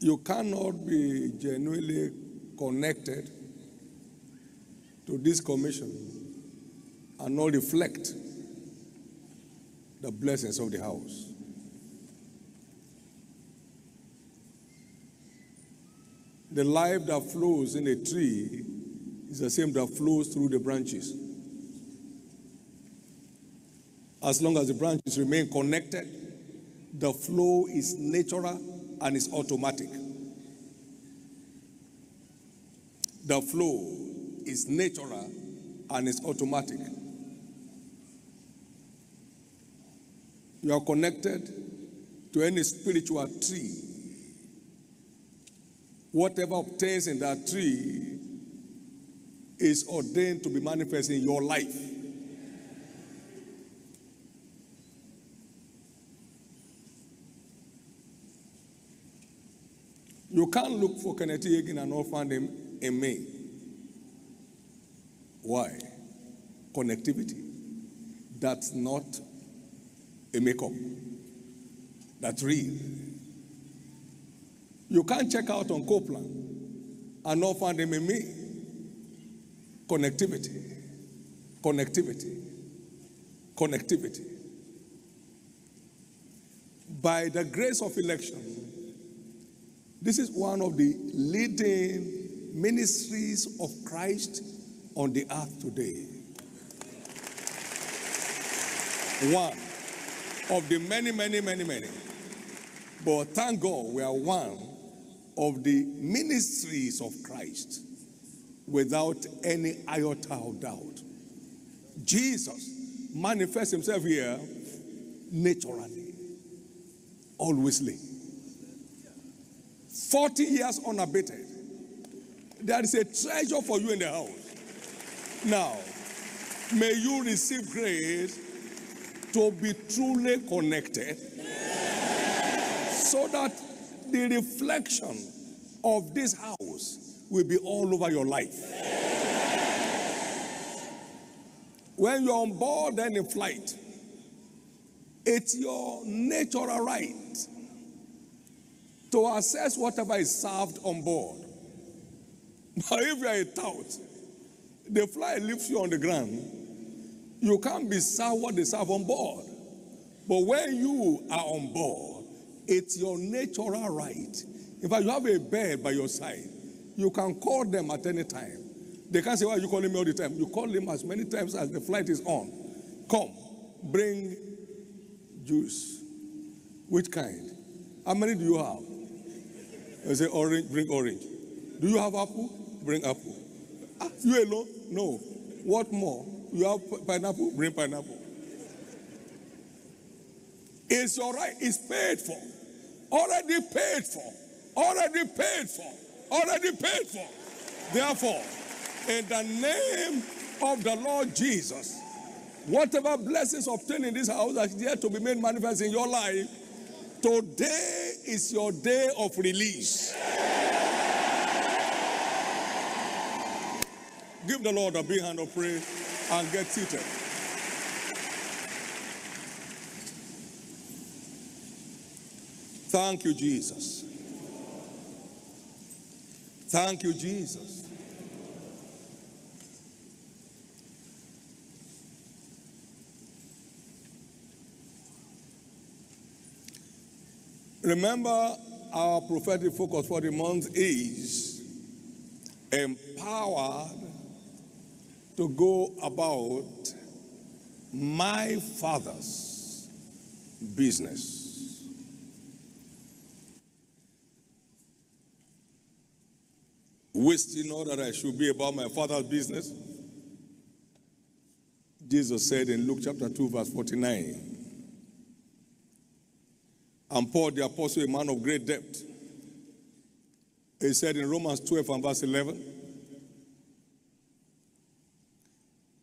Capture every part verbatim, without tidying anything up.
you cannot be genuinely connected to this commission and not reflect the blessings of the house. The life that flows in a tree is the same that flows through the branches. As long as the branches remain connected, the flow is natural and is automatic. The flow is natural and is automatic. You are connected to any spiritual tree. Whatever obtains in that tree is ordained to be manifest in your life. You can't look for Kenneth Hagin and not find him in me. Why? Connectivity. That's not a makeup. That's real. You can't check out on Copeland and not find him in me. Connectivity. Connectivity. Connectivity. By the grace of election, this is one of the leading ministries of Christ on the earth today. One of the many, many, many, many. But thank God we are one of the ministries of Christ without any iota of doubt. Jesus manifests himself here naturally, alwaysly. forty years unabated. There is a treasure for you in the house. Now, may you receive grace to be truly connected, so that the reflection of this house will be all over your life. When you're on board and in flight, it's your natural right to assess whatever is served on board. Now, if you are a tout, the fly leaves you on the ground, you can't be served what they serve on board. But when you are on board, it's your natural right. In fact, you have a bird by your side. You can call them at any time. They can't say, why are you calling me all the time? You call them as many times as the flight is on. Come, bring juice. Which kind? How many do you have? I say, orange, bring orange. Do you have apple? Bring apple. Ah, you alone? No. What more? You have pineapple? Bring pineapple. It's all right. It's paid for. Already paid for. Already paid for. Already paid for. Therefore, in the name of the Lord Jesus, whatever blessings obtained in this house are there to be made manifest in your life. Today is your day of release. Yeah. Give the Lord a big hand of praise and get seated. Thank you, Jesus. Thank you, Jesus. Remember, our prophetic focus for the month is empowered to go about my Father's business. Wist ye not that I should be about my Father's business? Jesus said in Luke chapter two, verse forty-nine. And Paul the apostle, a man of great depth, he said in Romans twelve and verse eleven,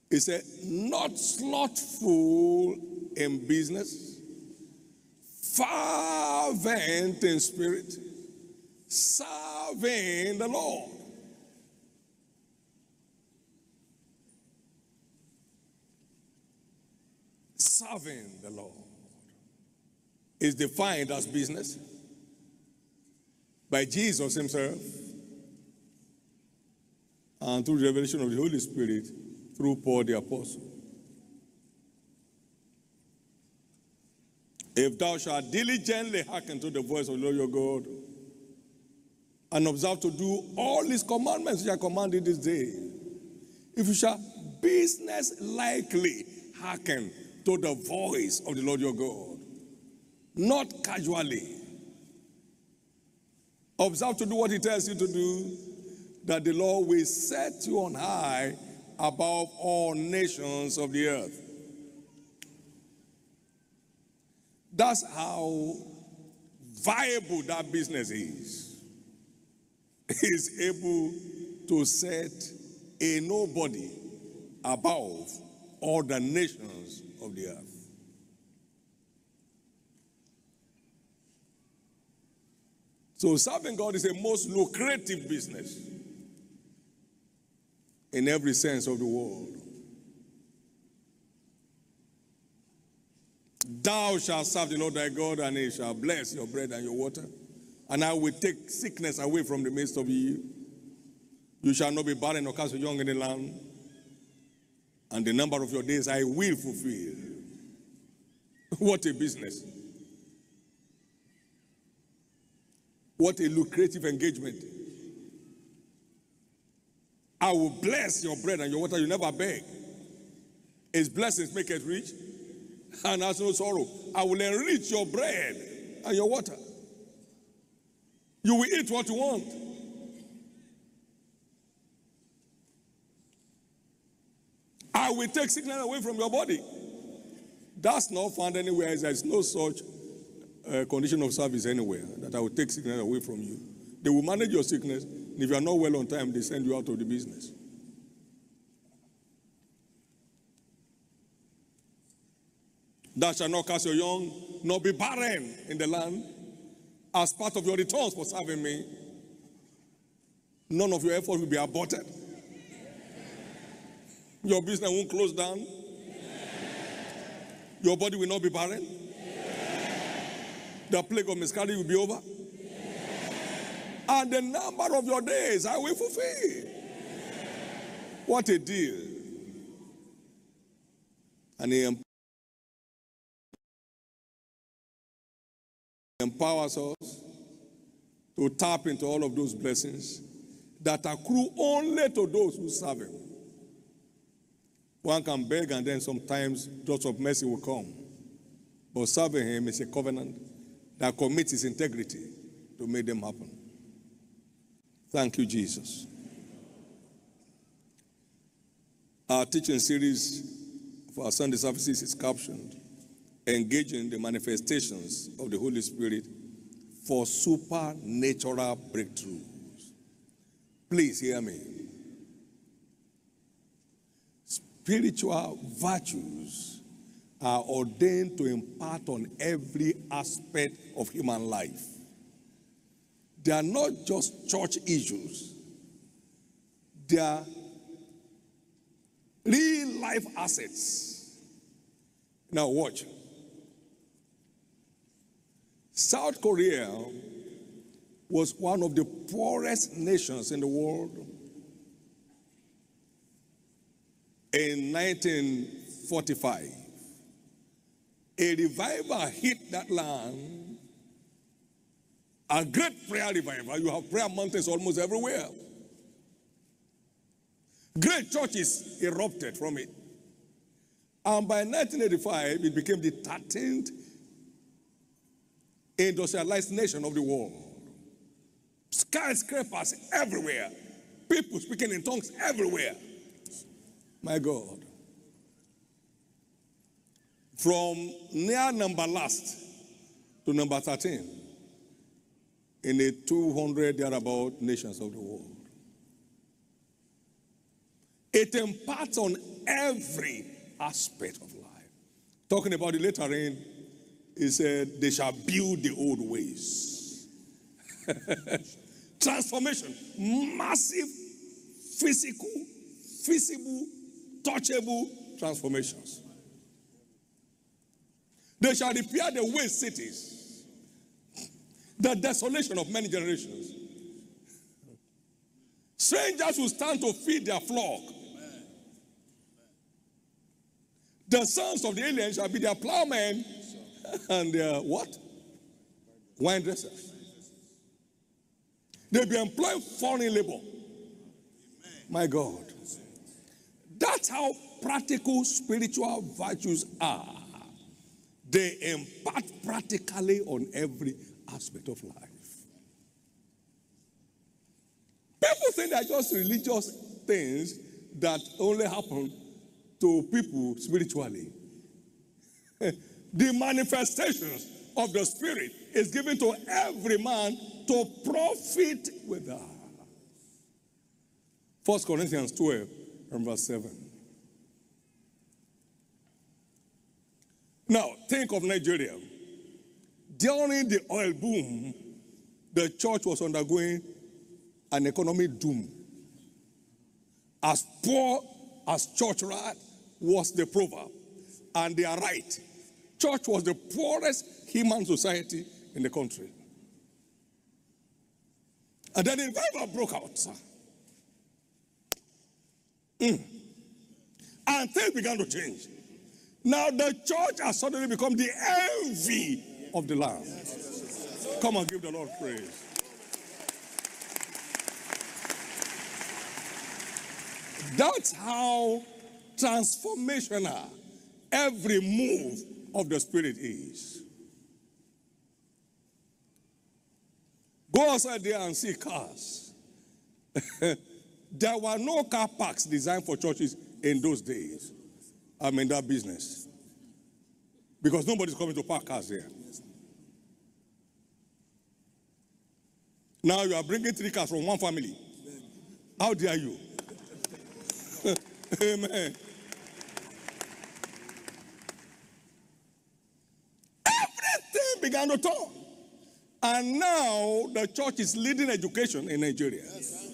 he said, not slothful in business, fervent in spirit, serving the Lord. Serving the Lord is defined as business. by Jesus himself and through the revelation of the Holy Spirit through Paul the Apostle. If thou shalt diligently hearken to the voice of the Lord your God, and observe to do all his commandments which are commanded this day, if you shall business-likely hearken to the voice of the Lord your God, not casually, observe to do what he tells you to do, that the Lord will set you on high above all nations of the earth. That's how viable that business is. He's able to set a nobody above all the nations of the earth. So serving God is the most lucrative business in every sense of the world. Thou shalt serve the Lord thy God, and he shall bless your bread and your water, and I will take sickness away from the midst of you. You shall not be barren nor cast young in the land, and the number of your days I will fulfill. What a business. What a lucrative engagement. I will bless your bread and your water, you never beg. His blessings make it rich, and has no sorrow. I will enrich your bread and your water. You will eat what you want. I will take sickness away from your body. That's not found anywhere. There's no such uh, condition of service anywhere that I will take sickness away from you. They will manage your sickness. And if you are not well on time, they send you out of the business. Thou shalt not cast your young, nor be barren in the land, as part of your returns for serving me. None of your efforts will be aborted. Your business won't close down. Your body will not be barren. The plague of miscarriage will be over. And the number of your days I will fulfill. What a deal. And he empowers us to tap into all of those blessings that accrue only to those who serve him. One can beg and then sometimes drops of mercy will come. But serving him is a covenant that commits his integrity to make them happen. Thank you, Jesus. Our teaching series for our Sunday services is captioned Engaging the Manifestations of the Holy Spirit for Supernatural Breakthroughs. Please hear me. Spiritual virtues are ordained to impart on every aspect of human life. They are not just church issues. They are real life assets. Now watch. South Korea was one of the poorest nations in the world. In nineteen forty-five, a revival hit that land, a great prayer revival. You have prayer mountains almost everywhere. Great churches erupted from it. And by nineteen eighty-five, it became the thirteenth industrialized nation of the world. Skyscrapers everywhere. People speaking in tongues everywhere. My God. From near number last to number thirteen in the two hundred thereabout nations of the world. It imparts on every aspect of life. Talking about it later in, he said, they shall build the old ways. Transformation. Massive, physical, feasible, touchable transformations. They shall repair the waste cities. the desolation of many generations. Strangers will stand to feed their flock. Amen. The sons of the aliens shall be their plowmen and their what? Wine dressers. They'll be employing foreign labor. My God. That's how practical spiritual virtues are. They impact practically on every aspect of life. People think they're just religious things that only happen to people spiritually. The manifestations of the Spirit is given to every man to profit with her. First Corinthians twelve and verse seven. Now, think of Nigeria. During the oil boom, the church was undergoing an economic doom. As poor as church rat was the proverb, and they are right. Church was the poorest human society in the country. And then the revival broke out, sir. Mm. And things began to change. Now the church has suddenly become the envy of the land. Come and give the Lord praise. That's how transformational every move of the Spirit is. Go outside there and see cars. There were no car parks designed for churches in those days. I'm in that business. Because nobody's coming to park cars there. Now you are bringing three cars from one family. How dare you? Amen. Everything began to turn. And now the church is leading education in Nigeria. Yes.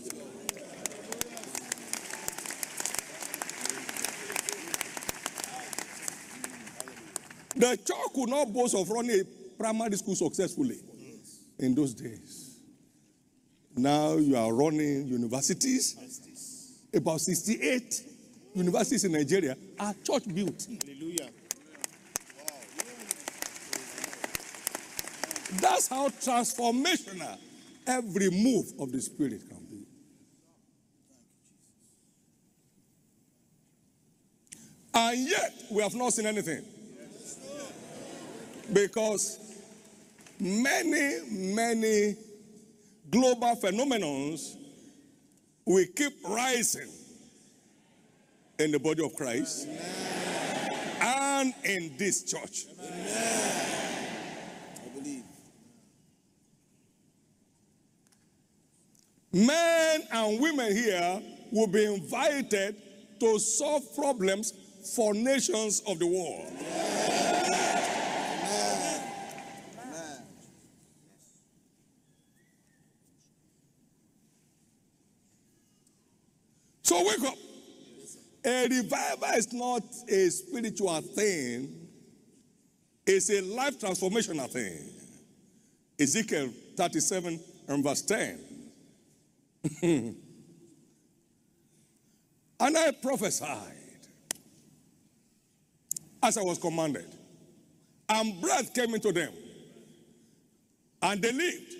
The church could not boast of running a primary school successfully in those days. Now you are running universities. About sixty-eight universities in Nigeria are church built. Hallelujah. That's how transformational every move of the Spirit can be. And yet we have not seen anything. Because many, many global phenomena will keep rising in the body of Christ. Amen. And in this church. Amen. I believe. Men and women here will be invited to solve problems for nations of the world. Amen. So wake up. A revival is not a spiritual thing. It's a life transformational thing. Ezekiel thirty-seven and verse ten. And I prophesied as I was commanded. And breath came into them. And they lived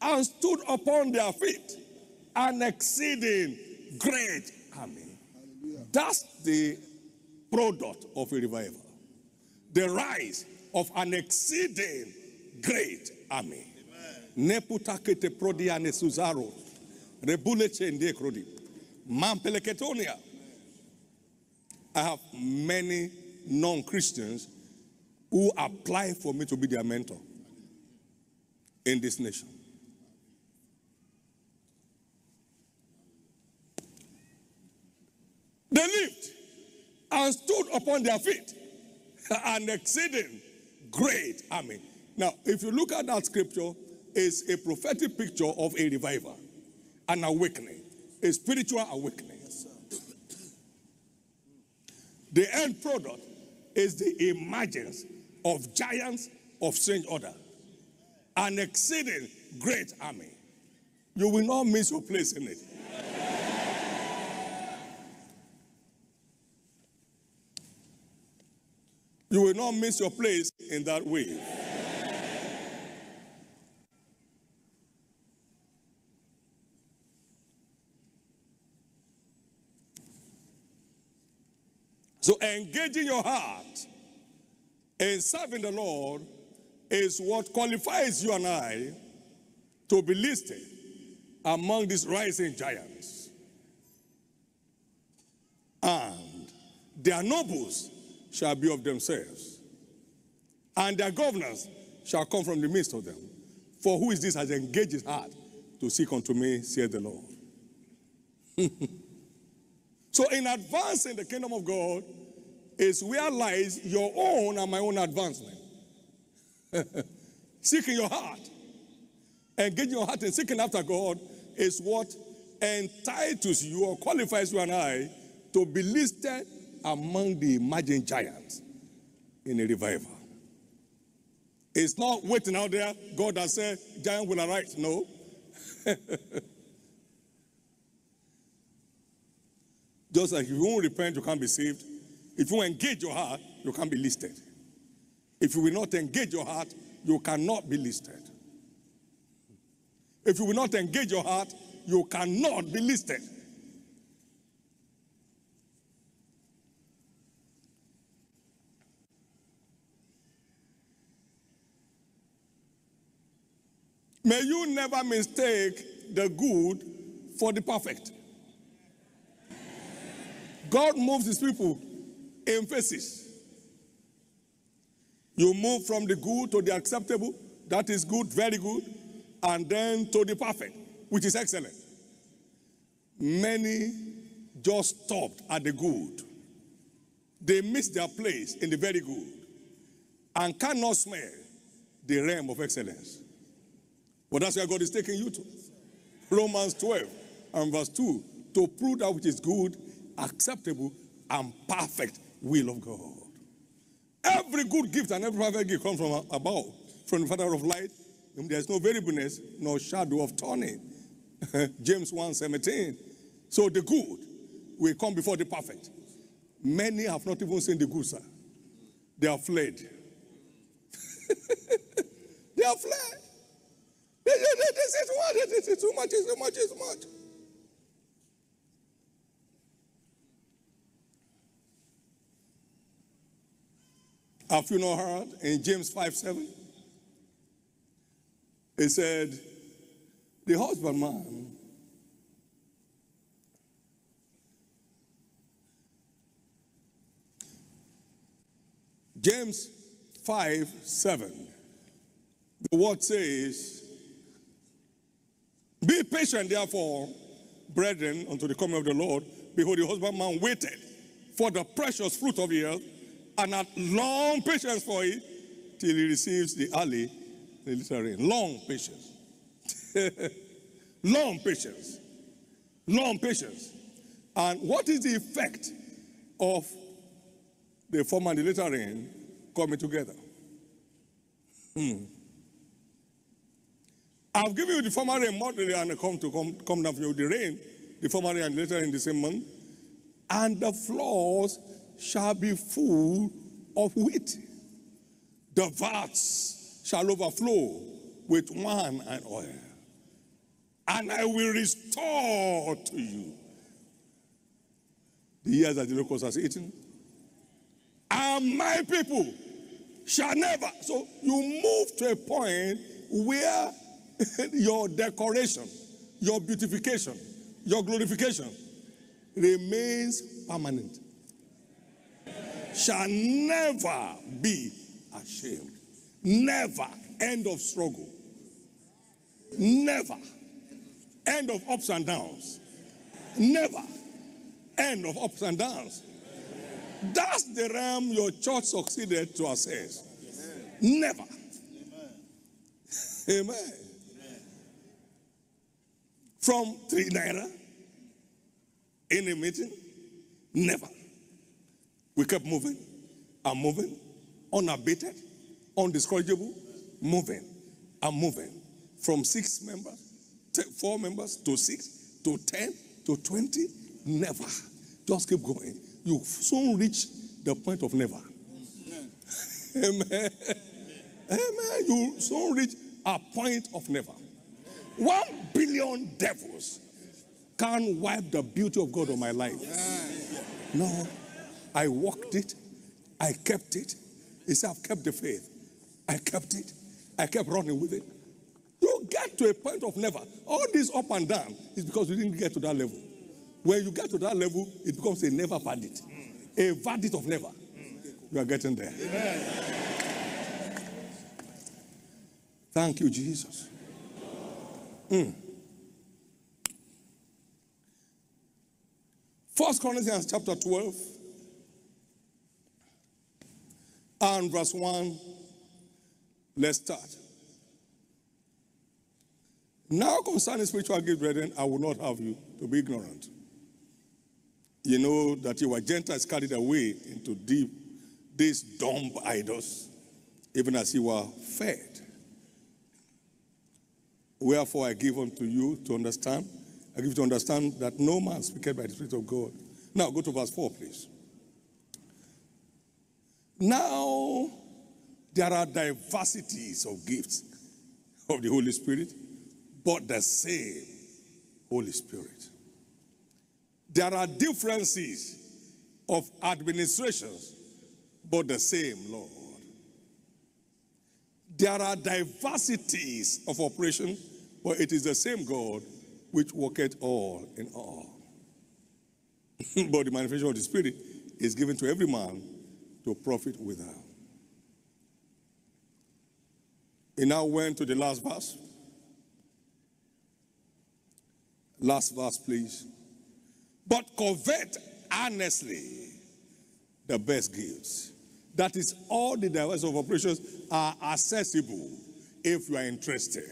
and stood upon their feet, an exceeding great army. Hallelujah. That's the product of a revival. The rise of an exceeding great army. Neputakete prodiane suzaro. Rebuleche inde krodi. Mampeleketonia. I have many non-Christians who apply for me to be their mentor in this nation. They lived and stood upon their feet, an exceeding great army. Now, if you look at that scripture, it's a prophetic picture of a revival, an awakening, a spiritual awakening. Yes, the end product is the emergence of giants of strange order an exceeding great army. You will not miss your place in it. You will not miss your place in that way. So engaging your heart in serving the Lord is what qualifies you and I to be listed among these rising giants. And their nobles shall be of themselves, and their governors shall come from the midst of them. For who is this has engaged his heart to seek unto me, saith the Lord. So in advancing the kingdom of God is where lies your own and my own advancement. Seeking your heart, engaging your heart and seeking after God is what entitles you or qualifies you and I to be listed among the emerging giants in a revival. It's not waiting out there, God has said, giant will arise. No. Just like if you won't repent, you can't be saved. If you engage your heart, you can't be listed. If you will not engage your heart, you cannot be listed. If you will not engage your heart, you cannot be listed. May you never mistake the good for the perfect. God moves his people in phases. You move from the good to the acceptable, that is good, very good, and then to the perfect, which is excellent. Many just stopped at the good. They missed their place in the very good and cannot smell the realm of excellence. But that's where God is taking you to. Romans twelve and verse two, to prove that which is good, acceptable and perfect will of God. Every good gift and every perfect gift comes from above, from the Father of light, whom there is no variableness, nor shadow of turning. James one seventeen. So the good will come before the perfect. Many have not even seen the good, sir. They have fled. They have fled. They, they, they, they say, what? This is too much, it's too much, it's too much. Have you not heard in James five seven? It said, the husbandman James five seven. The word says, be patient, therefore, brethren, unto the coming of the Lord. Behold, the husbandman waited for the precious fruit of the earth, and had long patience for it till he receives the early, the little rain. Long patience. Long patience. Long patience. And what is the effect of the former and the latter rain coming together? Hmm. I've given you the former rain moderately and come to come, come down for you the rain, the former rain and the latter rain in the same month, and the floors shall be full of wheat. The vats shall overflow with wine and oil. And I will restore to you the years that the locust has eaten. And my people shall never. So you move to a point where your decoration, your beautification, your glorification remains permanent. Shall never be ashamed. Never. End of struggle. Never. End of ups and downs. Never. End of ups and downs. That's the realm your church succeeded to access. Never. Amen. From three naira in a meeting, never. We kept moving and moving, unabated, undiscourageable, moving. are moving from six members, four members to six, to ten, to twenty, never. Just keep going. You soon reach the point of never. Amen. Amen. Amen. You soon reach a point of never. One billion devils can't wipe the beauty of God on my life. No. I walked it. I kept it. He said, I've kept the faith. I kept it. I kept running with it. You get to a point of never. All this up and down is because you didn't get to that level. When you get to that level, it becomes a never verdict. A verdict of never. You are getting there. Amen. Thank you, Jesus. Mm. First Corinthians chapter twelve and verse one. Let's start. Now concerning spiritual gifts, brethren, I will not have you to be ignorant. You know that you were Gentiles carried away into deep, these dumb idols, even as you were fed. Wherefore I give unto you to understand, I give you to understand that no man speaketh by the Spirit of God. Now go to verse four, please. Now there are diversities of gifts of the Holy Spirit, but the same Holy Spirit. There are differences of administrations, but the same Lord. There are diversities of operation, but it is the same God which worketh all in all. But the manifestation of the Spirit is given to every man to profit withal. He now went to the last verse. Last verse, please. But covet earnestly the best gifts. That is, all the diversity of operations are accessible if you are interested.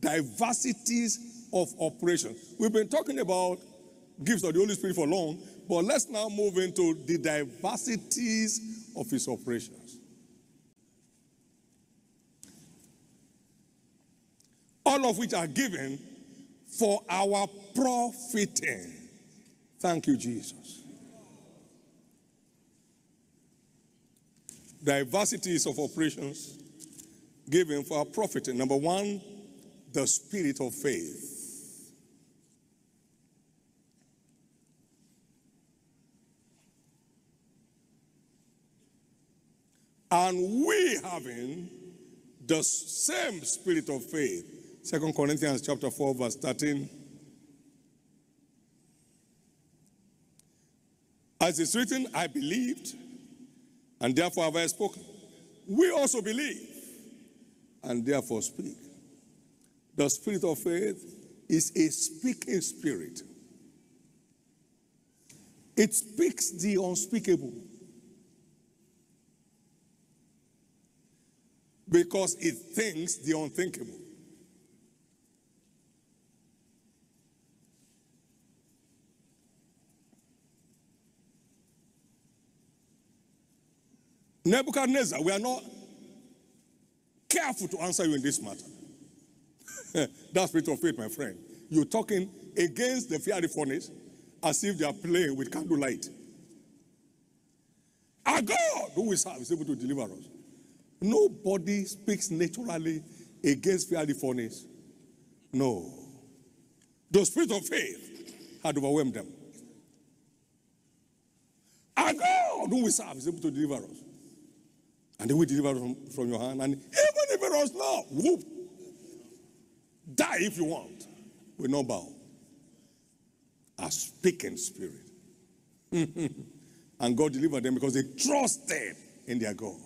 Diversities of operations. We've been talking about gifts of the Holy Spirit for long, but let's now move into the diversities of his operations. All of which are given for our profiting. Thank you, Jesus. Diversities of operations given for our profiting. Number one, the spirit of faith. And we having the same spirit of faith. Second Corinthians chapter four, verse thirteen. As it's written, I believed, and therefore have I spoken. We also believe, and therefore speak. The spirit of faith is a speaking spirit. It speaks the unspeakable. Because it thinks the unthinkable. Nebuchadnezzar, we are not careful to answer you in this matter. That's spirit of faith, my friend. You're talking against the fiery furnace as if they are playing with candlelight. Our God, who is able to deliver us. Nobody speaks naturally against fiery furnace. No. The spirit of faith had overwhelmed them. Our God, who we serve, is able to deliver us. And they will deliver from, from your hand. And even if it was not, whoop, die if you want. We no bow. A speaking spirit. And God delivered them because they trusted in their God.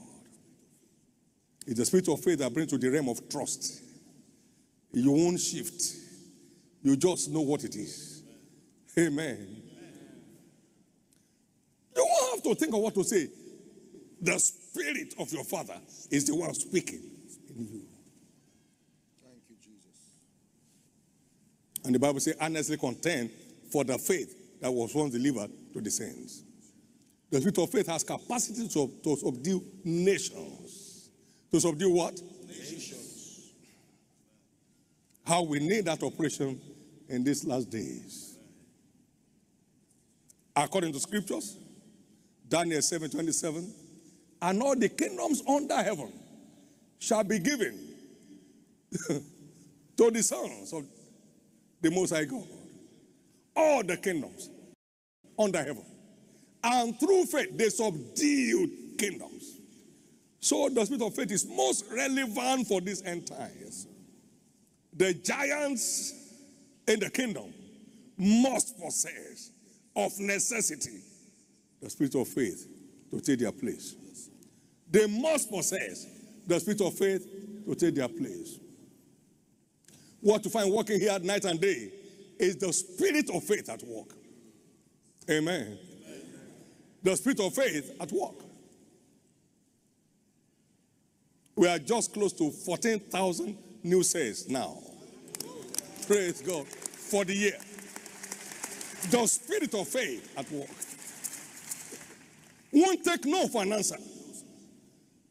It's the spirit of faith that brings to the realm of trust. You won't shift. You just know what it is. Amen. You won't have to think of what to say. The Spirit of your Father is the one speaking in you. Thank you, Jesus. And the Bible says, earnestly contend for the faith that was once delivered to the saints. The Spirit of faith has capacity to, to subdue nations. To subdue what? Nations. how we need that operation in these last days. According to scriptures, Daniel seven twenty-seven, and all the kingdoms under heaven shall be given to the sons of the Most High God. All the kingdoms under heaven. And through faith, they subdued kingdoms. So the spirit of faith is most relevant for this end times. The giants in the kingdom must possess of necessity the spirit of faith to take their place. They must possess the spirit of faith to take their place. What you find working here night and day is the spirit of faith at work. Amen. Amen. The spirit of faith at work. We are just close to fourteen thousand new sales now. Praise God for the year. The spirit of faith at work. Won't take no for an answer.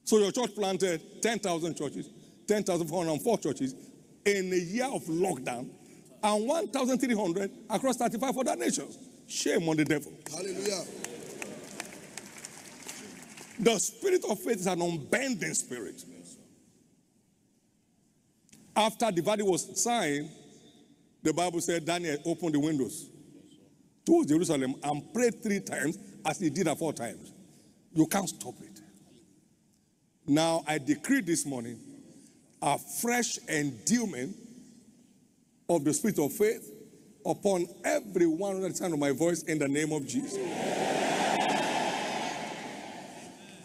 So your church planted ten thousand churches, ten thousand four hundred four churches in a year of lockdown, and one thousand three hundred across thirty-five other nations. Shame on the devil. Hallelujah. The spirit of faith is an unbending spirit. After the verdict was signed, the Bible said Daniel opened the windows towards Jerusalem and prayed three times as he did four times. You can't stop it. Now I decree this morning a fresh endowment of the spirit of faith upon every one under the sound of my voice in the name of Jesus.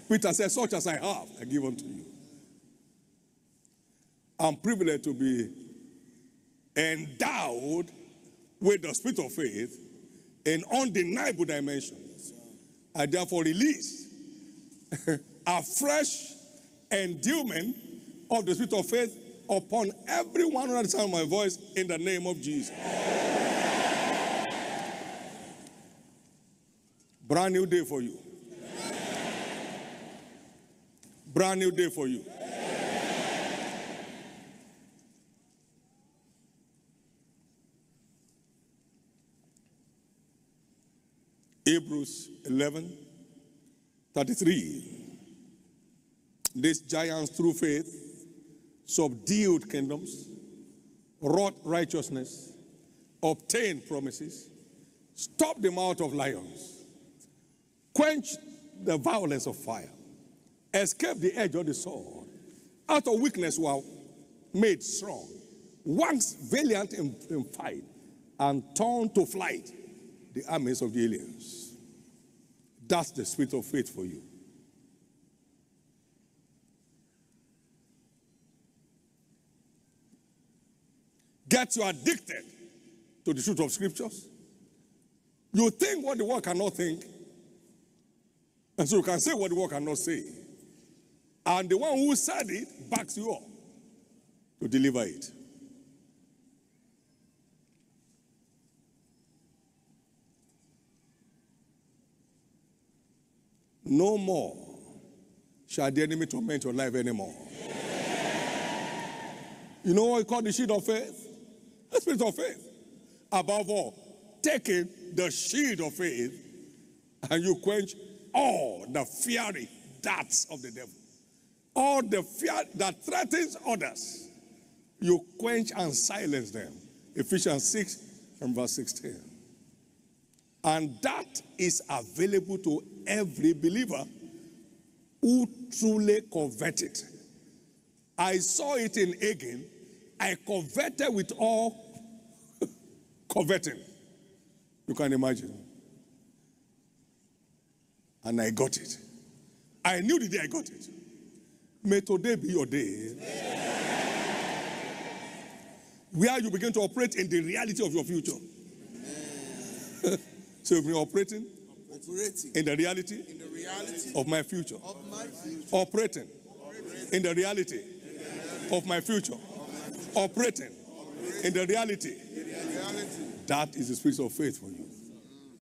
Peter said, such as I have, I give unto you. I'm privileged to be endowed with the spirit of faith in undeniable dimensions. I therefore release a fresh endowment of the spirit of faith upon every one under the sound of my voice in the name of Jesus. Brand new day for you. Brand new day for you. Hebrews eleven thirty-three. These giants through faith subdued kingdoms, wrought righteousness, obtained promises, stopped the mouth of lions, quenched the violence of fire, escaped the edge of the sword, out of weakness were made strong, waxed valiant in, in fight, and torn to flight the armies of the aliens. That's the spirit of faith for you. Get you addicted to the truth of scriptures. You think what the world cannot think, and so you can say what the world cannot say. And the one who said it backs you up to deliver it. No more shall the enemy torment your life anymore. Yeah. You know what we call the shield of faith? The spirit of faith. Above all, taking the shield of faith, and you quench all the fiery darts of the devil. All the fear that threatens others, you quench and silence them. Ephesians six and verse sixteen. And that is available to every believer who truly coveted. I saw it in Hagin. I coveted with all coveting. You can imagine. And I got it. I knew the day I got it. May today be your day. Yeah. Where you begin to operate in the reality of your future. Yeah. So you've been operating, operating. In, the reality in the reality of my future. Of my future. Operating. Operating in the reality, in the reality. Of, my of my future. Operating, operating. In the reality. In the reality. That is the spirit of faith for you.